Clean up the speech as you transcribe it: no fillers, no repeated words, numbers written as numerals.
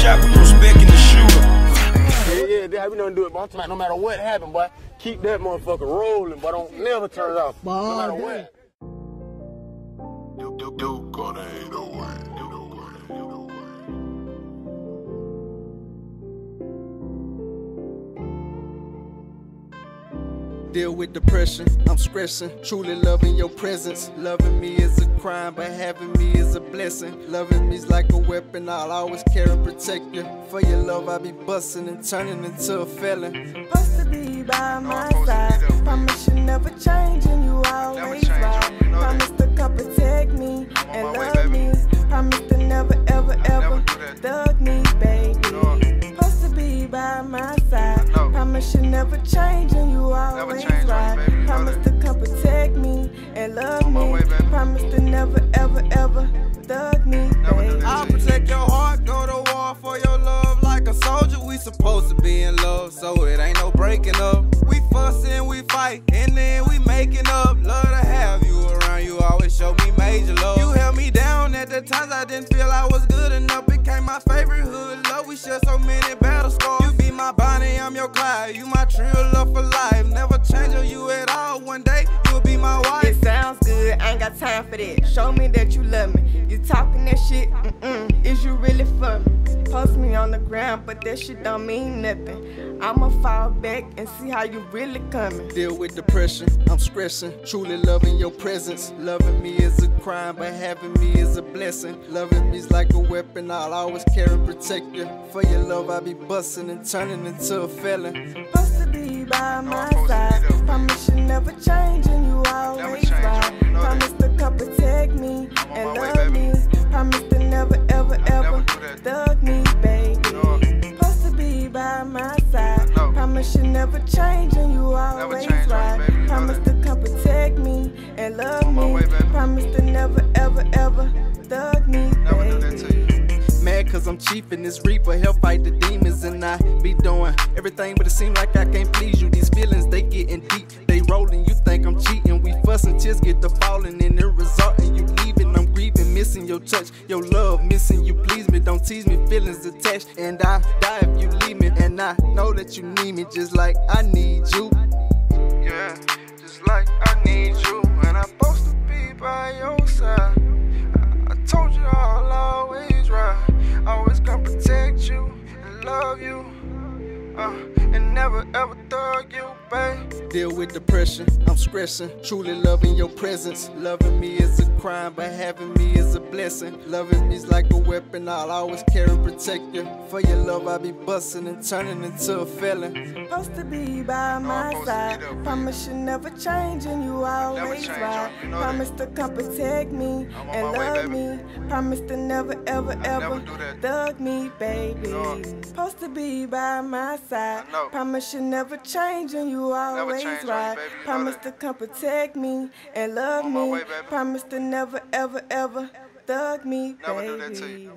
shot, we respecting the shooter. Yeah, we don't do it, but I'm talking, no matter what happened, boy, keep that motherfucker rolling, but don't never turn it off, no matter what. You gonna hate away. Deal with depression, I'm stressing. Truly loving your presence. Loving me is a crime, but having me is a blessing. Loving me's like a weapon, I'll always care and protect you. For your love, I'll be busting and turning into a felon. Supposed to be by my side. Promise you never change and you always right. Promise to come protect me and love me. Promise to never, ever, ever thug me, baby. Supposed to be by my side. Promise you never change and you always right. Promise to come protect me and love me. Promise to never, ever, ever thug me, baby. I'll protect your heart, go to war for your love. Like a soldier, we supposed to be in love, so it ain't no breaking up. We fussin', we fight, and then we making up. Love to have you around, you always show me major love. You held me down at the times I didn't feel I was good enough. Became my favorite hood love, we shared so many battle scars. You be my Bonnie, I'm your Clyde, you my true love for life. Never change on you at all, one day you'll be my wife. It sounds good, I ain't got time for that. Show me that you love me, you talking that shit, is you really for me? Post me on the ground, but that shit don't mean nothing. I'ma fall back and see how you really coming. Deal with depression, I'm stressing. Truly loving your presence. Loving me is a crime, but having me is a blessing. Loving me's like a weapon, I'll always care and protect you. For your love, I'll be busting and turning into a felon. Supposed to be by my side. Promise you never change and you always right. Promise to come protect me and love me. Promise to never, ever, ever thug me, baby. Supposed to be by my side. Promise you never change and you always right. Promise to come protect me and love me. Promise to never, ever, ever thug me, baby. Mad cause I'm cheap in this reaper, hell fight the demons, and I be doing everything, but it seems like I can't please you. These feelings, they getting deep, they rolling, you think I'm cheating. We fussing, tears get to falling, and it result in you leaving. I'm grieving, missing your touch, your love, missing you, please me, don't tease me, feelings attached. And I die if you leave me, and I know that you need me, just like I need you. Yeah, just like I need you, and I'm supposed to be by your side. I told you I'll always ride. Always gonna protect you and love you, and never ever thug you, babe. Deal with depression, I'm stressing. Truly loving your presence. Loving me is a crime, but having me is a blessing. Loving me's like a weapon, I'll always care and protect you. For your love, I'll be busting and turning into a felon. Supposed to be by my side. Promise you never change and you always right. Promise to come protect me and love me. Promise to never, ever, ever thug me, baby. Supposed to be by my side. Promise you never change and you always right. Promise to come protect me and love me. Promise to never, ever, ever thug me, baby.